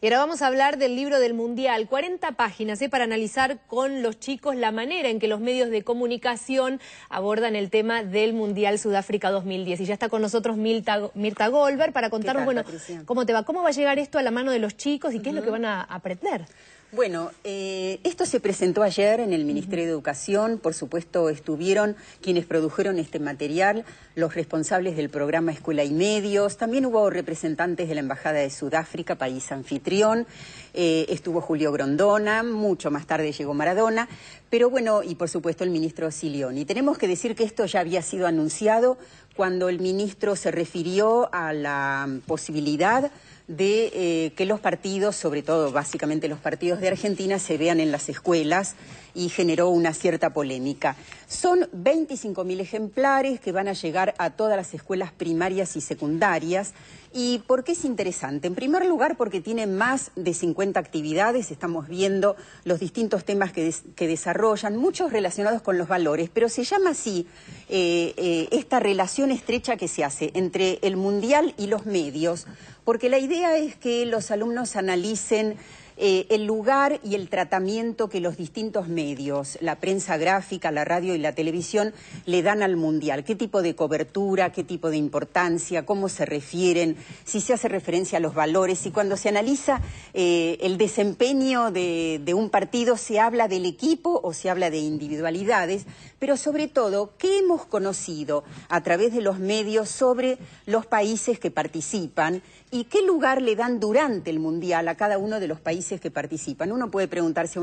Y ahora vamos a hablar del libro del Mundial, 40 páginas para analizar con los chicos la manera en que los medios de comunicación abordan el tema del Mundial Sudáfrica 2010. Y ya está con nosotros Mirta Goldberg para contarnos, bueno, cómo te va, cómo va a llegar esto a la mano de los chicos y qué es lo que van a aprender. Bueno, esto se presentó ayer en el Ministerio de Educación. Por supuesto estuvieron quienes produjeron este material, los responsables del programa Escuela y Medios, también hubo representantes de la Embajada de Sudáfrica, país anfitrión, estuvo Julio Grondona, mucho más tarde llegó Maradona, pero bueno, y por supuesto el ministro Cilioni. Tenemos que decir que esto ya había sido anunciado cuando el ministro se refirió a la posibilidad de que los partidos, sobre todo básicamente los partidos de Argentina, se vean en las escuelas y generó una cierta polémica. Son 25.000 ejemplares que van a llegar a todas las escuelas primarias y secundarias. ¿Y por qué es interesante? En primer lugar, porque tiene más de 50 actividades, estamos viendo los distintos temas que desarrollan, muchos relacionados con los valores, pero se llama así esta relación estrecha que se hace entre el Mundial y los medios, porque la idea es que los alumnos analicen el lugar y el tratamiento que los distintos medios, la prensa gráfica, la radio y la televisión, le dan al Mundial. ¿Qué tipo de cobertura, qué tipo de importancia, cómo se refieren, si se hace referencia a los valores? Y cuando se analiza el desempeño de un partido, se habla del equipo o se habla de individualidades, pero sobre todo, ¿qué hemos conocido a través de los medios sobre los países que participan y qué lugar le dan durante el Mundial a cada uno de los países que participan? Uno puede preguntarse,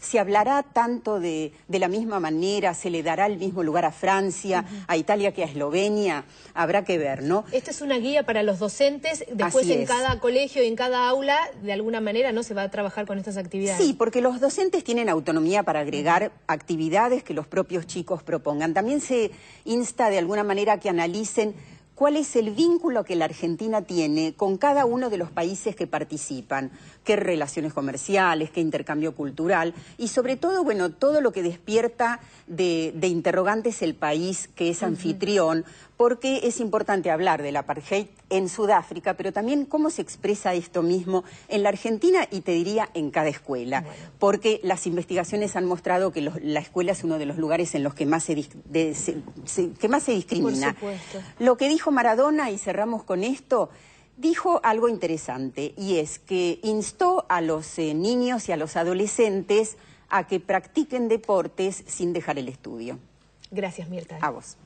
¿se hablará tanto de la misma manera? ¿Se le dará el mismo lugar a Francia, a Italia que a Eslovenia? Habrá que ver, ¿no? Esta es una guía para los docentes. Después en cada colegio y en cada aula, de alguna manera, ¿no?, se va a trabajar con estas actividades. Sí, porque los docentes tienen autonomía para agregar actividades que los propios chicos propongan. También se insta de alguna manera que analicen ¿cuál es el vínculo que la Argentina tiene con cada uno de los países que participan? ¿Qué relaciones comerciales? ¿Qué intercambio cultural? Y sobre todo, bueno, todo lo que despierta de interrogantes el país que es anfitrión, porque es importante hablar del apartheid en Sudáfrica, pero también cómo se expresa esto mismo en la Argentina y te diría en cada escuela, porque las investigaciones han mostrado que la escuela es uno de los lugares en los que más se discrimina. Por supuesto. Lo que dijo Maradona, y cerramos con esto, dijo algo interesante, y es que instó a los niños y a los adolescentes a que practiquen deportes sin dejar el estudio. Gracias, Mirta. A vos.